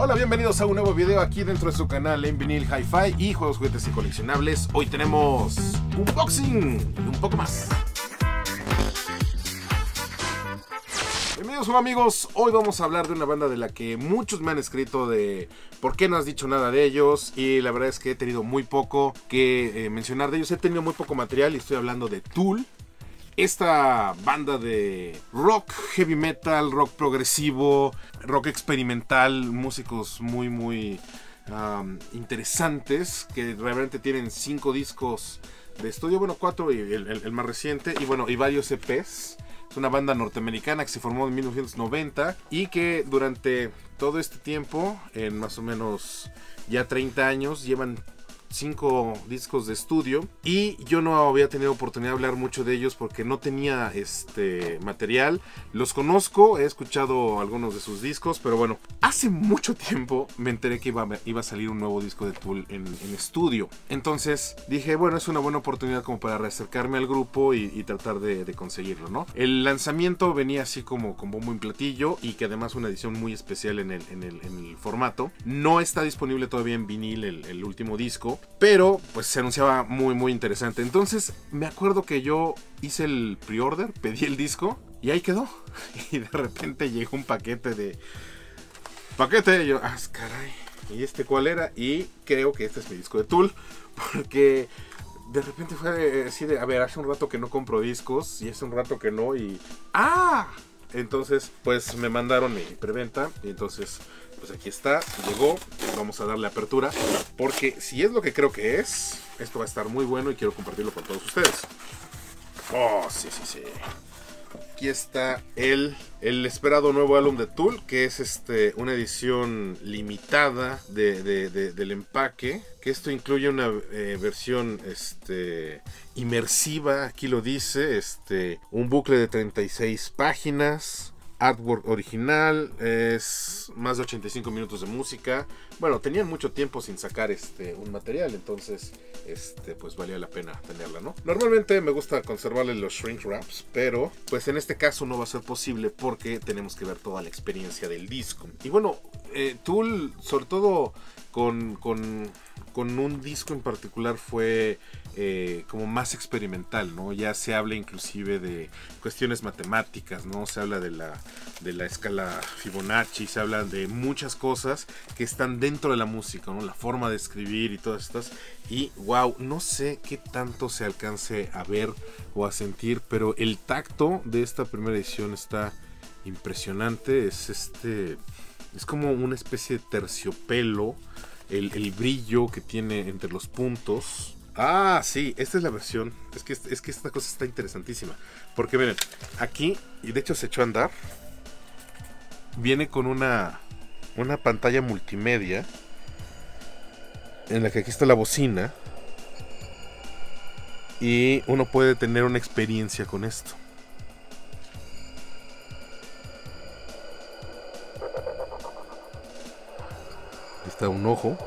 Hola, bienvenidos a un nuevo video aquí dentro de su canal En Vinyl Hifi y Juegos, Juguetes y Coleccionables. Hoy tenemos unboxing y un poco más. Bienvenidos amigos, hoy vamos a hablar de una banda de la que muchos me han escrito de por qué no has dicho nada de ellos, y la verdad es que he tenido muy poco que mencionar de ellos, he tenido muy poco material y estoy hablando de Tool. Esta banda de rock, heavy metal, rock progresivo, rock experimental, músicos muy interesantes que realmente tienen 5 discos de estudio, bueno 4 y el más reciente, y bueno, y varios EPs. Es una banda norteamericana que se formó en 1990 y que durante todo este tiempo, en más o menos ya 30 años, llevan 5 discos de estudio. Y yo no había tenido oportunidad de hablar mucho de ellos porque no tenía material. Los conozco, he escuchado algunos de sus discos, pero bueno, hace mucho tiempo me enteré que iba a salir un nuevo disco de Tool en estudio. Entonces dije, bueno, es una buena oportunidad como para reacercarme al grupo y tratar de conseguirlo, ¿no? El lanzamiento venía así como con bombo y platillo, y que además una edición muy especial en el formato. No está disponible todavía en vinil el último disco, pero pues se anunciaba muy interesante. Entonces me acuerdo que yo hice el pre-order, pedí el disco y ahí quedó. Y de repente llegó un paquete de... paquete, y yo, ah, caray, ¿y este cuál era? Y creo que este es mi disco de Tool, porque de repente fue así de, a ver, hace un rato que no compro discos y hace un rato que no, y... ¡ah! Entonces pues me mandaron mi preventa y entonces... pues aquí está, llegó, vamos a darle apertura, porque si es lo que creo que es, esto va a estar muy bueno y quiero compartirlo con todos ustedes. Oh, sí. Aquí está el esperado nuevo álbum de Tool, que es una edición limitada del empaque. Que esto incluye una versión inmersiva, aquí lo dice, un bucle de 36 páginas. Artwork original, es más de 85 minutos de música. Bueno, tenían mucho tiempo sin sacar un material, entonces pues valía la pena tenerla, ¿no? Normalmente me gusta conservarle los shrink wraps, pero pues en este caso no va a ser posible porque tenemos que ver toda la experiencia del disco. Y bueno, Tool, sobre todo con un disco en particular, fue como más experimental, ¿no? Ya se habla inclusive de cuestiones matemáticas, ¿no? Se habla de la escala Fibonacci, se habla de muchas cosas que están dentro de la música, ¿no? La forma de escribir y todas estas. Y wow, no sé qué tanto se alcance a ver o a sentir, pero el tacto de esta primera edición está impresionante. Es es como una especie de terciopelo, el brillo que tiene entre los puntos. Ah, sí, esta es la versión. Es que esta cosa está interesantísima, porque miren, aquí, y de hecho se echó a andar, viene con una pantalla multimedia, en la que aquí está la bocina, y uno puede tener una experiencia con esto. Está un ojo.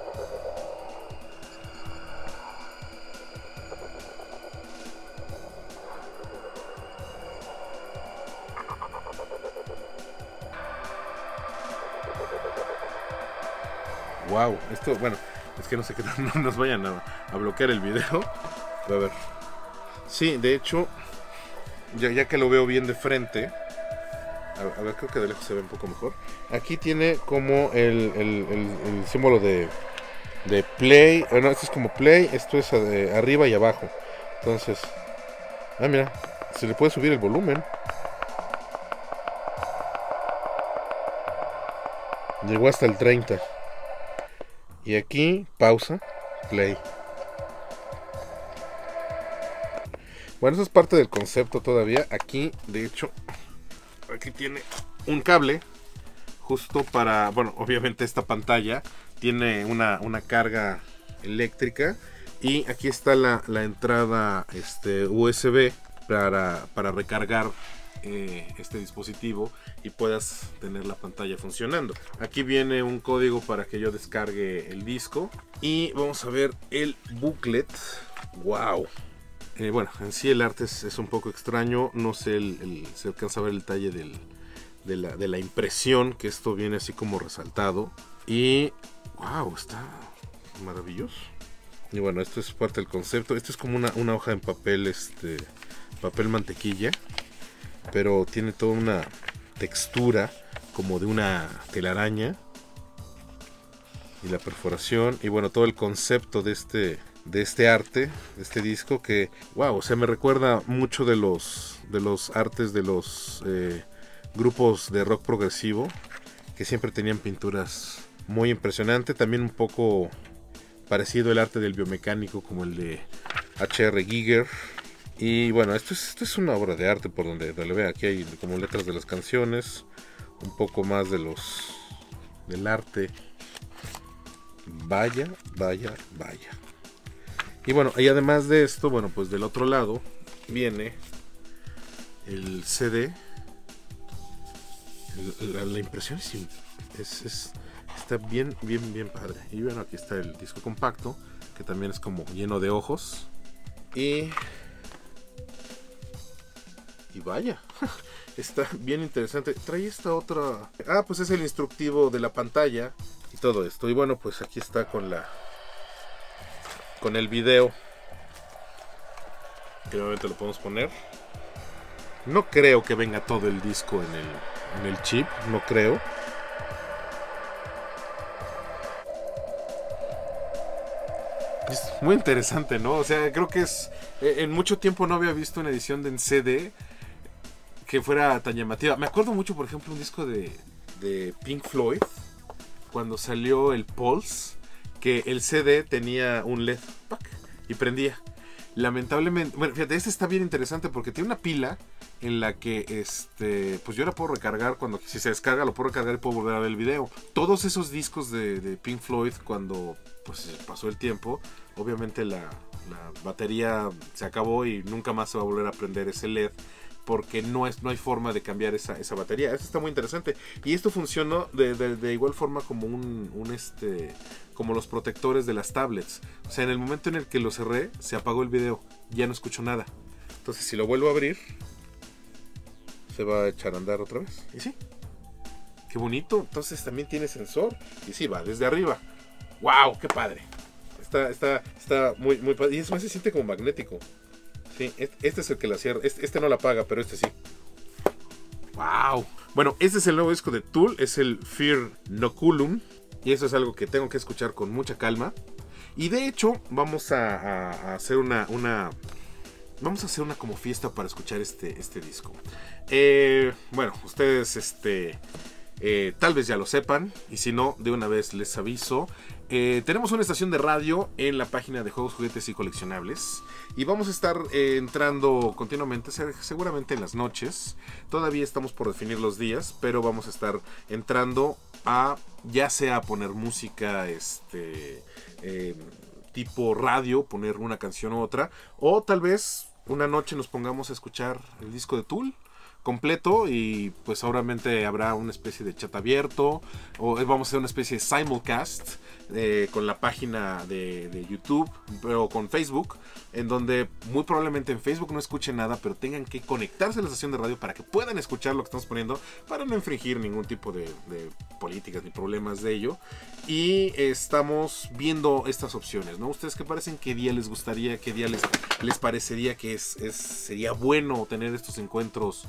Wow, esto, bueno, es que no sé qué no nos vayan a bloquear el video. A ver. Sí, de hecho, ya que lo veo bien de frente. A ver, creo que de lejos se ve un poco mejor. Aquí tiene como el símbolo de play. Bueno, esto es como play, esto es arriba y abajo. Entonces, ah, mira, se le puede subir el volumen. Llegó hasta el 30. Y aquí, pausa, play. Bueno, eso es parte del concepto todavía. Aquí, de hecho... aquí tiene un cable justo para, bueno, obviamente esta pantalla tiene una carga eléctrica, y aquí está la entrada USB para recargar este dispositivo y puedas tener la pantalla funcionando. Aquí viene un código para que yo descargue el disco, y vamos a ver el booklet. ¡Wow! Bueno, en sí el arte es un poco extraño, no sé, se alcanza a ver el detalle de la impresión, que esto viene así como resaltado. Y wow, está maravilloso. Y bueno, esto es parte del concepto. Esto es como una hoja en papel, papel mantequilla, pero tiene toda una textura como de una telaraña. Y la perforación, y bueno, todo el concepto de este arte, de este disco, que wow, o sea, me recuerda mucho de los artes de los grupos de rock progresivo, que siempre tenían pinturas muy impresionantes. También un poco parecido el arte del biomecánico, como el de HR Giger. Y bueno, esto es una obra de arte, por donde lo vean. Aquí hay como letras de las canciones, un poco más del arte. Vaya, vaya, vaya. Y bueno, y además de esto, bueno, pues del otro lado viene el CD. La impresión está bien, bien, bien padre. Y bueno, aquí está el disco compacto, que también es como lleno de ojos. Y vaya, está bien interesante. Trae esta otra... Ah, pues es el instructivo de la pantalla y todo esto. Y bueno, pues aquí está con el video, que obviamente lo podemos poner. No creo que venga todo el disco en el chip, no creo. Es muy interesante, ¿no? O sea, creo que es... En mucho tiempo no había visto una edición en CD que fuera tan llamativa. Me acuerdo mucho, por ejemplo, un disco de Pink Floyd, cuando salió el Pulse, que el CD tenía un LED pack y prendía. Lamentablemente, bueno, fíjate, este está bien interesante porque tiene una pila en la que pues yo la puedo recargar cuando, si se descarga, lo puedo recargar y puedo volver a ver el video. Todos esos discos de Pink Floyd, cuando pues pasó el tiempo, obviamente la batería se acabó y nunca más se va a volver a prender ese LED, porque no hay forma de cambiar esa batería. Esto está muy interesante. Y esto funcionó de igual forma como como los protectores de las tablets. O sea, en el momento en el que lo cerré, se apagó el video, ya no escucho nada. Entonces, si lo vuelvo a abrir, se va a echar a andar otra vez. Y sí, qué bonito. Entonces también tiene sensor. Y sí, va desde arriba. ¡Wow! ¡Qué padre! Está muy, muy padre. Y eso se siente como magnético. Sí, este es el que la cierra. Este no la apaga, pero este sí. ¡Wow! Bueno, este es el nuevo disco de Tool. Es el Fear Inoculum. Y eso es algo que tengo que escuchar con mucha calma. Y de hecho, vamos a hacer una como fiesta para escuchar este disco. Bueno, ustedes tal vez ya lo sepan, y si no, de una vez les aviso. Tenemos una estación de radio en la página de Juegos, Juguetes y Coleccionables, y vamos a estar entrando continuamente, seguramente en las noches. Todavía estamos por definir los días, pero vamos a estar entrando a, ya sea a poner música tipo radio, poner una canción u otra, o tal vez una noche nos pongamos a escuchar el disco de Tool completo. Y pues obviamente habrá una especie de chat abierto, o vamos a hacer una especie de simulcast con la página de YouTube, pero con Facebook, en donde muy probablemente en Facebook no escuchen nada, pero tengan que conectarse a la estación de radio para que puedan escuchar lo que estamos poniendo, para no infringir ningún tipo de políticas ni problemas de ello. Y estamos viendo estas opciones, ¿no? ¿Ustedes qué parecen? ¿Qué día les gustaría? ¿Qué día les parecería que sería bueno tener estos encuentros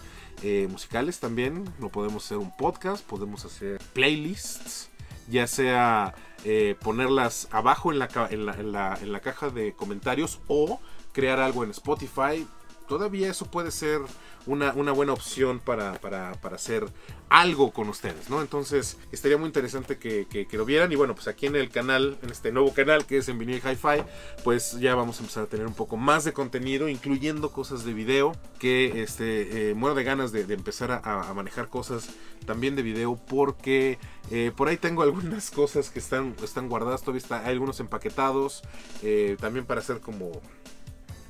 musicales? También lo podemos hacer un podcast, podemos hacer playlists, ya sea ponerlas abajo en la caja de comentarios, o crear algo en Spotify. Todavía eso puede ser una buena opción para hacer algo con ustedes, ¿no? Entonces estaría muy interesante que lo vieran. Y bueno, pues aquí en el canal, en este nuevo canal que es En Vinyl Hifi, pues ya vamos a empezar a tener un poco más de contenido, incluyendo cosas de video, que muero de ganas de empezar a manejar cosas también de video, porque por ahí tengo algunas cosas que están guardadas, todavía hay algunos empaquetados, también para hacer como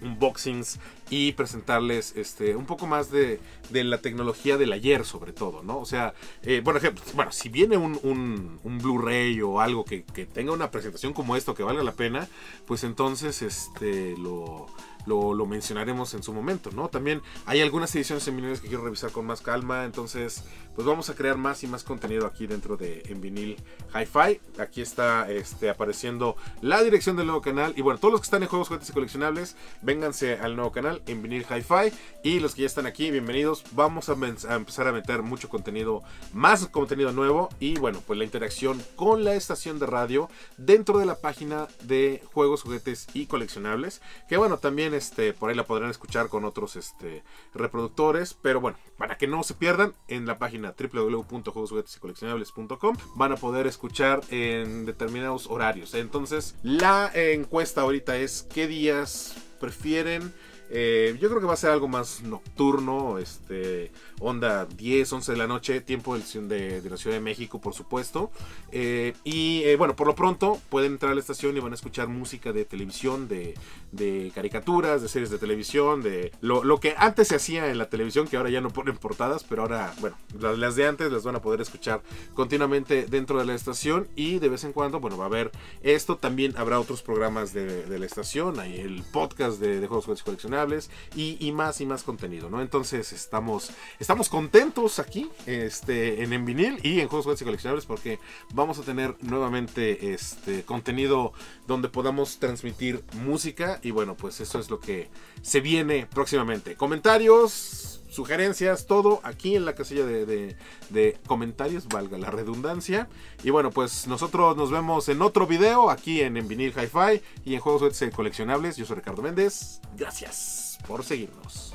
unboxings y presentarles un poco más de la tecnología del ayer, sobre todo, ¿no? O sea, bueno, si viene un Blu-ray o algo que tenga una presentación como esto que valga la pena, pues entonces lo mencionaremos en su momento, ¿no? También hay algunas ediciones en vinil que quiero revisar con más calma, entonces pues vamos a crear más y más contenido aquí dentro de En Vinyl Hifi. Aquí está apareciendo la dirección del nuevo canal, y bueno, todos los que están en Juegos, Juguetes y Coleccionables, vénganse al nuevo canal En Vinyl Hifi, y los que ya están aquí, bienvenidos. Vamos a empezar a meter mucho contenido, más contenido nuevo, y bueno, pues la interacción con la estación de radio dentro de la página de Juegos, Juguetes y Coleccionables, que bueno, también por ahí la podrán escuchar con otros reproductores, pero bueno, para que no se pierdan, en la página www.juegosjuguetesycoleccionables.com van a poder escuchar en determinados horarios. Entonces la encuesta ahorita es qué días prefieren. Yo creo que va a ser algo más nocturno, onda 10, 11 de la noche, tiempo de la Ciudad de México, por supuesto. Bueno, por lo pronto pueden entrar a la estación y van a escuchar música de televisión, de caricaturas, de series de televisión, de lo que antes se hacía en la televisión, que ahora ya no ponen portadas, pero ahora, bueno, las de antes las van a poder escuchar continuamente dentro de la estación, y de vez en cuando, bueno, va a haber esto. También habrá otros programas de la estación, hay el podcast de Juegos, Juguetes y Coleccionables, y más contenido, ¿no? Entonces estamos contentos aquí en Vinil y en Juegos, Juguetes y Coleccionables, porque vamos a tener nuevamente contenido donde podamos transmitir música, y bueno, pues eso es lo que se viene próximamente. Comentarios, sugerencias, todo aquí en la casilla de comentarios, valga la redundancia. Y bueno, pues nosotros nos vemos en otro video aquí en Vinyl Hifi y en Juegos, Juguetes y Coleccionables. Yo soy Ricardo Méndez. Gracias por seguirnos.